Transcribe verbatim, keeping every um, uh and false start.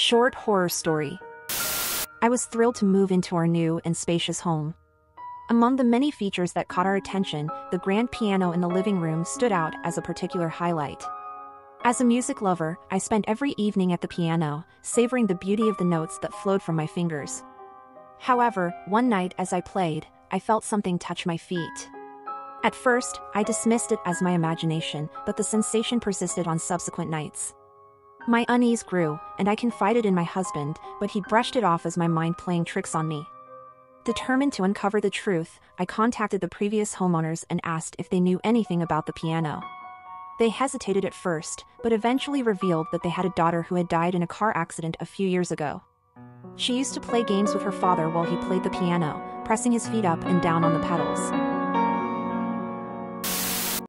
Short horror story. I was thrilled to move into our new and spacious home. Among the many features that caught our attention, the grand piano in the living room stood out as a particular highlight. As a music lover, I spent every evening at the piano, savoring the beauty of the notes that flowed from my fingers. However, one night as I played, I felt something touch my feet. At first, I dismissed it as my imagination, but the sensation persisted on subsequent nights. My unease grew, and I confided in my husband, but he brushed it off as my mind playing tricks on me. Determined to uncover the truth, I contacted the previous homeowners and asked if they knew anything about the piano. They hesitated at first, but eventually revealed that they had a daughter who had died in a car accident a few years ago. She used to play games with her father while he played the piano, pressing his feet up and down on the pedals.